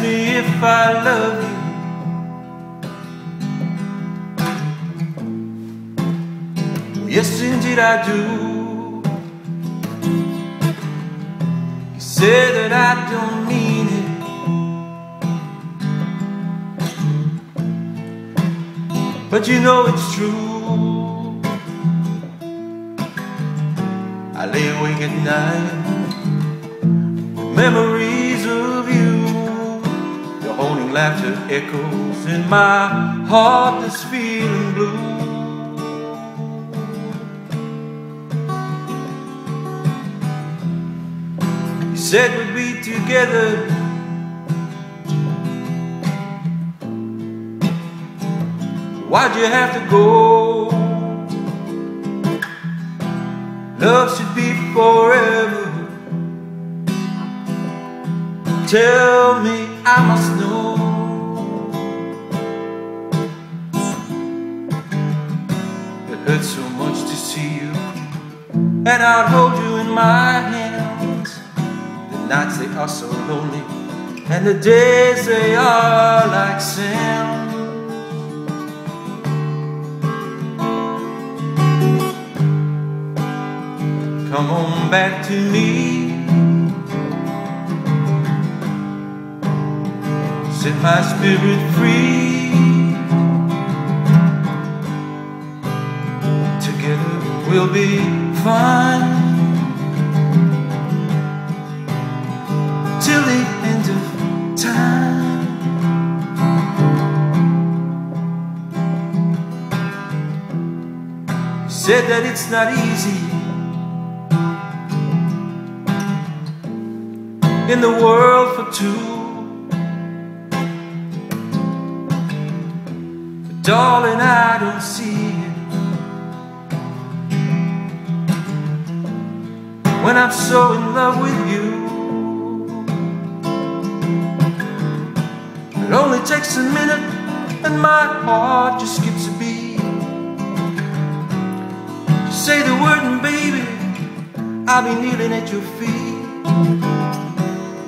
ask me if I love you. Yes, indeed I do. You say that I don't mean it, but you know it's true. I lay awake at night with memories of you. Your haunting laughter echoes in my heart that's feeling blue. Said we'd be together, why'd you have to go? Love should be forever. Tell me I must know. It hurts so much to see you, and I'd hold you in my hands. Nights they are so lonely, and the days they are like sand. Come on back to me, set my spirit free. Together we'll be fine. Said that it's not easy in the world for two, but darling, I don't see it when I'm so in love with you. It only takes a minute and my heart just skips a beat. Say the word and baby, I'll be kneeling at your feet.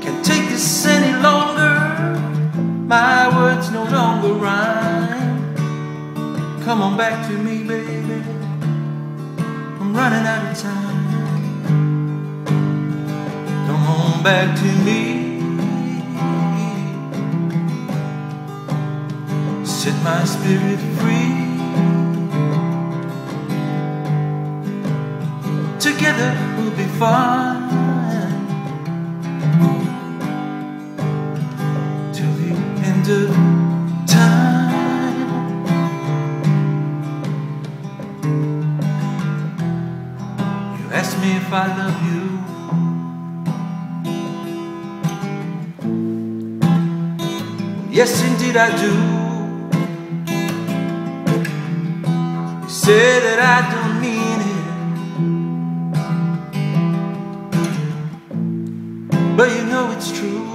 Can't take this any longer, my words no longer rhyme. Come on back to me, baby, I'm running out of time. Come on back to me, set my spirit free. Together we'll be fine till the end of time. You asked me if I love you. Yes, indeed I do. You say that I don't mean it, but you know it's true.